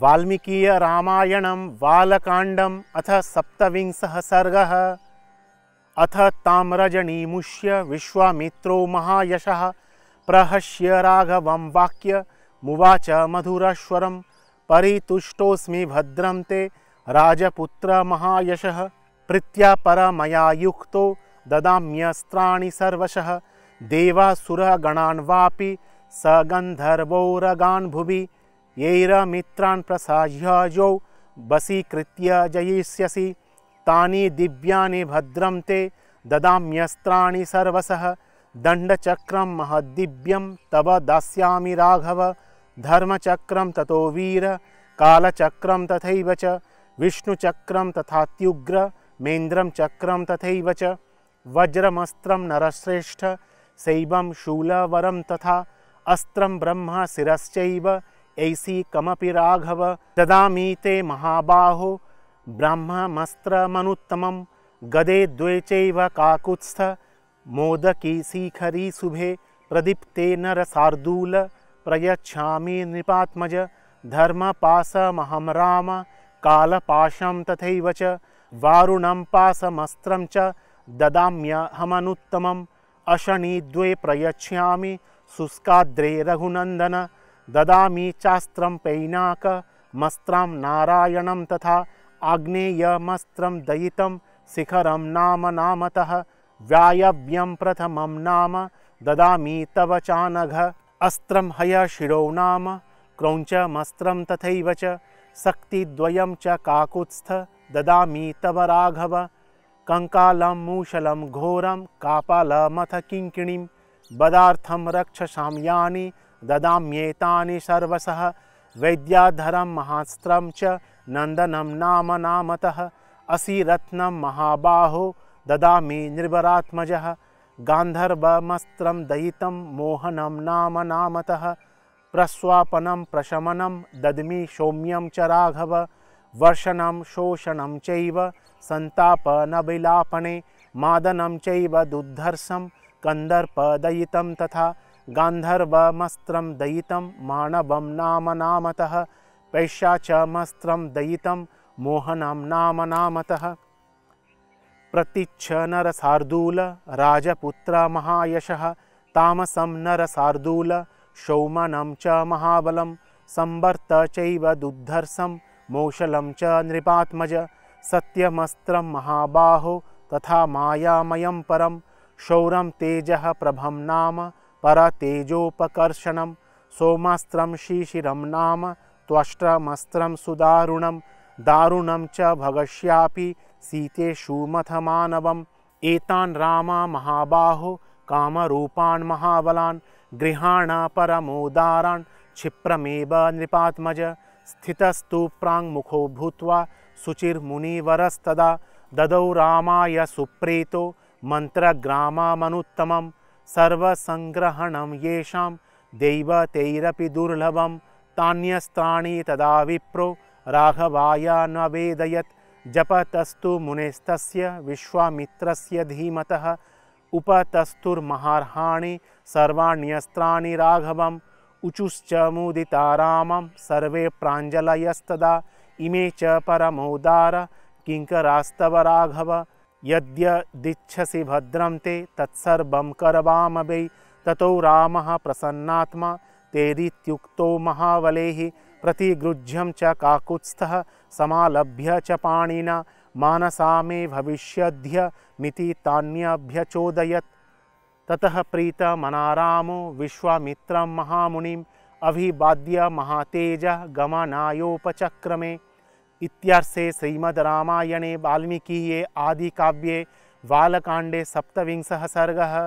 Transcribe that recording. वाल्मीकीय रामायणं बालकाण्डम् अथ सप्तविंशः सर्गः। अथ ताम्रजनीमुष्य विश्वामित्रो महायशः प्रहस्य राघवं वाक्य मुवाच मधुरश्वरं परितुष्टोऽस्मि भद्रं ते राजपुत्र महायशः। प्रीत्या परमया युक्तो ददाम्यस्त्राणि सर्वशः देवासुरगणान् वापि स गन्धर्वोरगान् भुवि यैरमित्रान् प्रसाह्य जो वसीकृत्य जयिष्यसि तानि दिव्यानि भद्रं ते ददाम्यस्त्राणि सर्वशः दण्डचक्रं महद्दिव्यं तव दास्यामि राघव धर्मचक्रं ततो वीर कालचक्रं तथैव च विष्णुचक्रं तथात्युग्र मेन्द्रं चक्रं तथैव च वज्रमस्त्रं नरश्रेष्ठ शैवं शूलवरं तथा अस्त्रं ब्रह्म शिरश्चैव ऐसी कमपि राघव ददामि ते महाबाहो ब्रह्ममस्त्रमनुत्तमं गदे द्वे चैव काकुत्स्थ मोदकी शिखरी शुभे प्रदीप्ते नरसार्दूल प्रयच्छामि नृपात्मज धर्मपाशमहं राम कालपाशं तथैव च वारुणं पाशमस्त्रं च ददाम्यहमनुत्तमम् अशनी द्वे प्रयच्छामि शुष्काद्रे रघुनन्दन ददामि चास्त्रं पैनाकमस्त्रं नारायणं तथा आग्नेयमस्त्रं दयितं शिखरं नाम नामतः व्यायव्यं प्रथमं नाम ददामि तव चानघ अस्त्रं हयशिरो नाम क्रौञ्चमस्त्रं तथैव च शक्तिद्वयं च काकुत्स्थ ददामि तव राघव कंकालं मूषलं घोरं कापालमथ किङ्किणीं बदार्थं रक्षसां यानि ददाम्येतानि सर्वशः वैद्याधरं महास्त्रं च नन्दनं नाम नामतः असिरत्नं महाबाहो ददामि नृवरात्मजः गान्धर्वमस्त्रं दयितं मोहनं नाम नामतः प्रस्वापनं प्रशमनं दद्मि सौम्यं च राघव वर्षणं शोषणं चैव संतापनविलापने मादनं चैव दुद्धर्षं कन्दर्पदयितं तथा गान्धर्वमस्त्रं दयितं मानवं नाम नामतः पैशाचमस्त्रं दयितं मोहनं नाम नामतः प्रतीच्छ नरसार्दूल राजपुत्र महायशः तामसं नरसार्दूल शौमनं च महाबलं संवर्त चैव दुद्धर्षं मोशलं च नृपात्मज सत्यमस्त्रं महाबाहो तथा मायामयं परं शौरं तेजः प्रभं नाम परतेजोपकर्षणं सोमास्त्रं शिशिरं नाम त्वष्ट्रमस्त्रं सुदारुणं दारुणं च भगस्यापि सीतेषु मथमानवम् एतान् राम महाबाहो कामरूपान् महाबलान् गृहाण परमोदारान् क्षिप्रमेव नृपात्मज स्थितस्तु प्राङ्मुखो भूत्वा शुचिर्मुनिवरस्तदा ददौ रामाय सुप्रीतो मन्त्रग्राममनुत्तमं सर्वसंग्रहणं येषां दैवतैरपि दुर्लभं तान्यस्त्राणि तदा विप्रो राघवाय नवेदयत् जपतस्तु मुनेस्तस्य विश्वामित्रस्य धीमतः उपतस्तुर्महार्हाणि सर्वाण्यस्त्राणि राघवम् उचुश्च मुदिता रामं सर्वे प्राञ्जलयस्तदा इमे च परमोदार किङ्करास्तव राघव यद्यदिच्छसि भद्रं ते तत्सर्वं करवाम वै ततो रामः प्रसन्नात्मा तेरित्युक्तो महावलेः प्रतिगृह्यं च काकुत्स्थः समालभ्य च पाणिना मानसा मे भविष्यद्य मिति तान्यभ्यचोदयत्। ततः प्रीतमना रामो विश्वामित्रं महामुनिम् अभिवाद्य महातेजः गमनायोपचक्रमे। इत्यार्षे श्रीमद् रामायणे वाल्मीकीये आदिकाव्ये बालकाण्डे सप्तविंशः सर्गः।